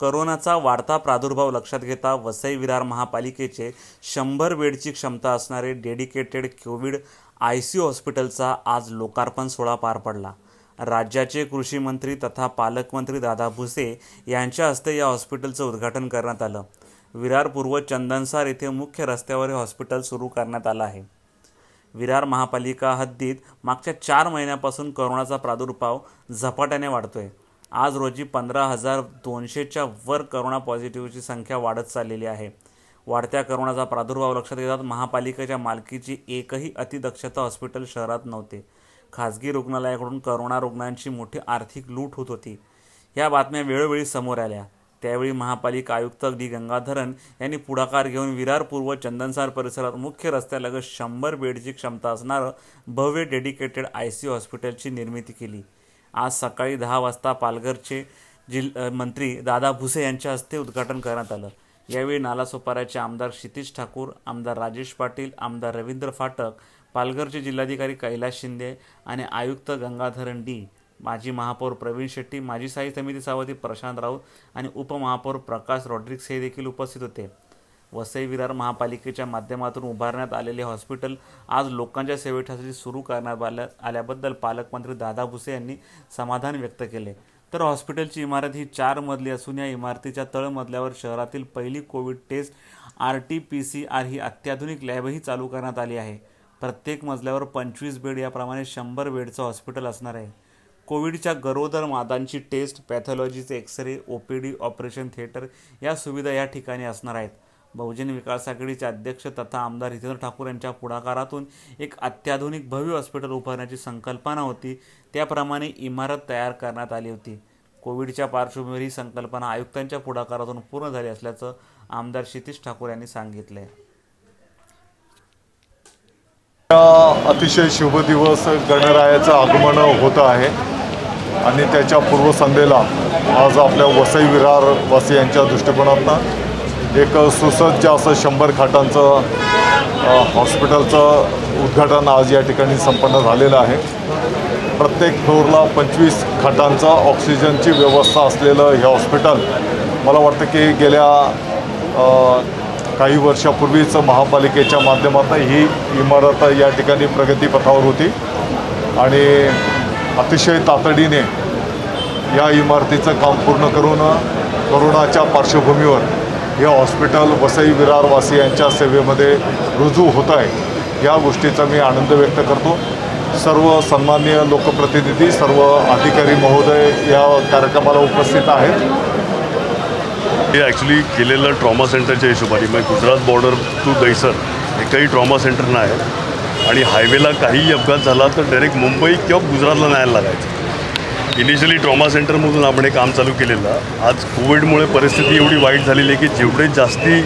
कोरोनाचा वाढता प्रादुर्भाव लक्षात घेता वसई विरार महापालिकेचे 100 बेडची क्षमता असणारे डेडिकेटेड कोविड ICU हॉस्पिटलचा आज लोकार्पण सोहळा पार पडला। राज्याचे कृषी मंत्री तथा पालकमंत्री दादा भुसे यांच्या हस्ते या हॉस्पिटलचं उद्घाटन करण्यात आलं। विरार पूर्व चंदनसार येथे मुख्य रस्त्यावर हे हॉस्पिटल सुरू करण्यात आलं आहे। विरार महापालिका हद्दीत मागच्या 4 महिन्यांपासून कोरोनाचा प्रादुर्भाव झपाट्याने वाढतोय। आज रोजी 15,200च्या वर कोरोना पॉझिटिव्हची संख्या वाढत चाललेली आहे। वाढत्या कोरोनाचा प्रादुर्भाव लक्षात घेता महापालिकेच्या मालकीची एकही अतिदक्षता हॉस्पिटल शहरात नव्हते। खाजगी रुग्णालयाकडून कोरोना रुग्णांची मोठी आर्थिक लूट होत होती। या बातम्या वेळोवेळी समोर आल्या। त्यावेळी महापालिका आयुक्त डी. गंगाधरन यांनी पुढाकार घेऊन विरार पूर्व चंदनसार परिसरात मुख्य रस्त्यालगत 100 बेडची क्षमता असणारं भव्य डेडिकेटेड ICU हॉस्पिटलची निर्मिती केली। आज सकाळी 10 वाजता पालघरचे मंत्री दादा भुसे यांच्या हस्ते उद्घाटन करण्यात आलं। यावेळी नालासोपाऱ्याचे आमदार क्षितिज ठाकुर, आमदार राजेश पाटील, आमदार रवींद्र फाटक, पालघरचे जिल्हाधिकारी कैलाश शिंदे आणि आयुक्त गंगाधरन डी, माजी महापौर प्रवीण शेट्टी, माजी स्थायी समिती सभापती प्रशांत राव आणि उपमहापौर प्रकाश रॉड्रिक्स हे देखील उपस्थित होते। वसई विरार महापालिकेच्या माध्यमातून उभारण्यात आलेले हॉस्पिटल आज लोकांच्या सेवेसाठी सुरू करण्यात आल्याबद्दल पालकमंत्री दादा भुसे यांनी समाधान व्यक्त केले। तर हॉस्पिटलची इमारत ही 4 मजली असून या इमारतीच्या तळमजल्यावर शहरातील पहिली कोविड टेस्ट RTPCR ही अत्याधुनिक लॅबही चालू करण्यात आली आहे। प्रत्येक मजल्यावर 25 बेड याप्रमाणे 100 बेडचं हॉस्पिटल असणार आहे। कोविडच्या गरोदर मादांची टेस्ट, पॅथॉलॉजीचे एक्सरे, OPD, ऑपरेशन थिएटर या सुविधा या ठिकाणी असणार आहेत। बहुजन विकास आघाडीचे अध्यक्ष तथा आमदार हितेंद्र ठाकूर यांच्या पुढाकारातून एक अत्याधुनिक भव्य हॉस्पिटल उभारण्याची संकल्पना होती, त्याप्रमाणे इमारत तयार करण्यात आली होती। कोविडच्या पार्श्वभूमीवर ही संकल्पना आयुक्तांच्या पुढाकारातून पूर्ण झाली असल्याचं आमदार क्षितिज ठाकूर यांनी सांगितले। अतिशय शुभ दिवस, गणरायाचं आगमन होत आहे आणि त्याच्या पूर्वसंध्येला आज आपल्या वसई विरार वासियांच्या दृष्टिकोनातून एक सुसज्ज असं 100 खाटांचं हॉस्पिटलचं उद्घाटन आज या ठिकाणी संपन्न झालेलं आहे। प्रत्येक फ्लोअरला 25 खाटांचं ऑक्सिजनची व्यवस्था असलेलं हे हॉस्पिटल मला वाटतं की गेल्या काही वर्षापूर्वीच महापालिकेच्या माध्यमातून ही इमारत या ठिकाणी प्रगतीपथावर होती आणि अतिशय तातडीने या इमारतीचं काम पूर्ण करून कोरोनाच्या पार्श्वभूमीवर हे हॉस्पिटल वसई विरारवासियांच्या सेवेमध्ये रुजू होत आहे, या गोष्टीचा मी आनंद व्यक्त करतो। सर्व सन्माननीय लोकप्रतिनिधी, सर्व अधिकारी महोदय या कार्यक्रमाला उपस्थित आहेत। हे ॲक्च्युली केलेलं ट्रॉमा सेंटरच्या हिशोबाने म्हणजे गुजरात बॉर्डर टू दहिसर हे काही ट्रॉमा सेंटर नाही आहे आणि हायवेला काहीही अपघात झाला तर डायरेक्ट मुंबई किंवा गुजरातला न्यायला लागायचं। इनिशियली ट्रॉमा सेंटरमधून आपण हे काम चालू केलेलं। आज कोविडमुळे परिस्थिती एवढी वाईट झालेली आहे की जेवढे जास्ती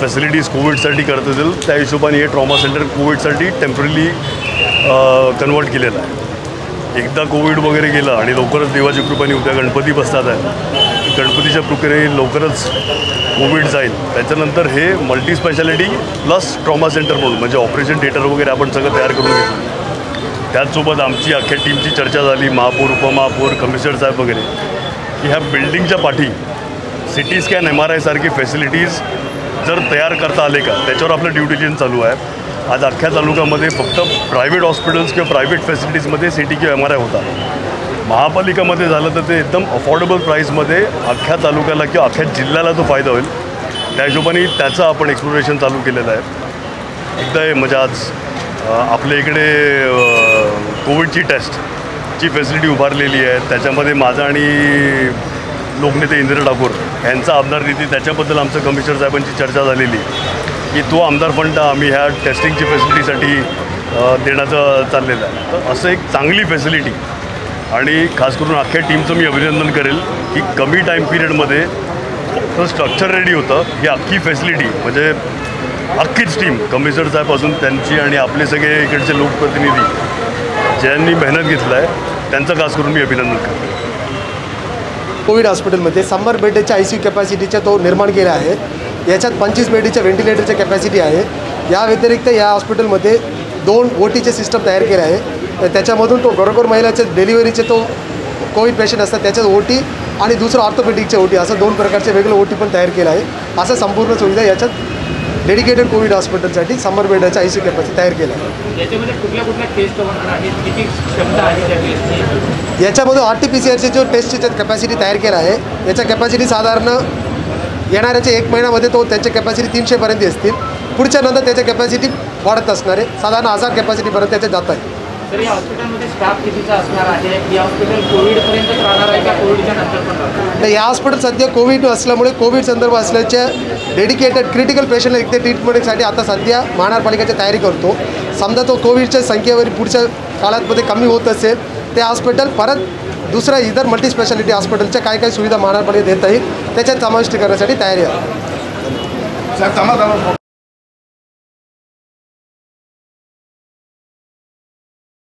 फॅसिलिटीज कोविडसाठी करता येईल त्या हिशोबाने हे ट्रॉमा सेंटर कोविडसाठी टेम्पररी कन्वर्ट केलेलं आहे। एकदा कोविड वगैरे गेला आणि लवकरच देवाच्या कृपेने उद्या गणपती बसतात आहे, गणपतीच्या कृपेने लवकरच कोविड जाईल। त्याच्यानंतर हे multi speciality plus trauma centre म्हणून म्हणजे ऑपरेशन थिएटर वगैरे आपण सगळं तयार करून घेतलं। त्याचसोबत आमची अख्ख्या टीमची चर्चा झाली, महापौर, उपमहापौर, कमिशनर साहेब वगैरे, की ह्या बिल्डिंगच्या पाठी CT स्कॅन MRI सारखी फॅसिलिटीज जर तयार करता आले का त्याच्यावर आपलं ड्यू डिलिजन्स चालू आहे। आज अख्ख्या तालुक्यामध्ये फक्त प्रायव्हेट हॉस्पिटल्स किंवा प्रायव्हेट फॅसिलिटीजमध्ये CT किंवा MRI होता, महापालिकामध्ये झालं तर ते एकदम अफोर्डेबल प्राईसमध्ये अख्ख्या तालुक्याला किंवा अख्ख्या जिल्ह्याला तो फायदा होईल त्या हिशोबाने त्याचं आपण एक्सप्लोरेशन चालू केलेलं आहे। एकदा म्हणजे आज आपल्या इकडे कोविडची टेस्टची फॅसिलिटी उभारलेली आहे, त्याच्यामध्ये माझं आणि लोकनेते इंदिरा टाकोर यांचा आमदार निधी, त्याच्याबद्दल आमचं कमिशनर साहेबांची चर्चा झालेली की तो आमदार फंड आम्ही ह्या टेस्टिंगची फॅसिलिटीसाठी देण्याचं चाललेलं आहे। तर असं एक चांगली फॅसिलिटी आणि खास करून अख्ख्या टीमचं मी अभिनंदन करेल की कमी टाईम पिरियडमध्ये तर स्ट्रक्चर रेडी होतं, ही अख्खी फॅसिलिटी म्हणजे अख्खीच टीम कमिशनर साहेबपासून त्यांची आणि आपले सगळे इकडचे लोकप्रतिनिधी ज्यांनी मेहनत घेतला आहे त्यांचं खास करून मी अभिनंदन करतो। कोविड हॉस्पिटलमध्ये 100 बेडच्या ICU कॅपॅसिटीच्या तो निर्माण केला आहे, याच्यात 25 बेडच्या व्हेंटिलेटरच्या कॅपॅसिटी आहे। या व्यतिरिक्त या हॉस्पिटलमध्ये 2 OT चे सिस्टम तयार केले आहे, त्याच्यामधून तो गरोदर महिलाचे डिलिव्हरीचे तो कोविड पेशंट असतात त्याच्यात OT आणि दुसरं ऑर्थोपेडिकचे ओटी, असं दोन प्रकारचे वेगळे ओटी पण तयार केले आहे. असं संपूर्ण सुविधा याच्यात डेडिकेटेड कोविड हॉस्पिटलसाठी समर बेडच्या ICU कॅपॅसिटी तयार केली आहे. याच्यामध्ये कुठल्या कुठल्या टेस्ट होणार आहे, किती क्षमता आहे याच्यामध्ये? RTPCRची जो टेस्टची कॅपॅसिटी तयार केली आहे याच्या कॅपॅसिटी साधारण येणाऱ्याच्या एक महिन्यामध्ये तो त्याच्या कॅपॅसिटी 300पर्यंत असतील. पुढच्या नंतर त्याच्या कॅपॅसिटी वाढत असणार आहे, साधारण 1000 कॅपॅसिटीपर्यंत त्याच्या जात आहे. तर या हॉस्पिटलमध्ये स्टाफ कितीचा असणार आहे? या हॉस्पिटल कोविडपर्यंतच राहणार आहे का कोविडच्या नंतर पण राहणार? तर या हॉस्पिटल सध्या कोविड असल्यामुळे कोविड संदर्भ असल्याच्या डेडिकेटेड क्रिटिकल पेशंटला एकदा ट्रीटमेंटसाठी आता सध्या महानगरपालिकेची तयारी करतो. समजा तो कोविडच्या संख्येवर पुढच्या काळातमध्ये कमी होत असेल ते हॉस्पिटल परत दुसरा इतर मल्टीस्पेशालिटी हॉस्पिटलच्या काय काय सुविधा महानगरपालिका देत आहे त्याच्यात समाविष्ट करण्यासाठी तयारी आहे.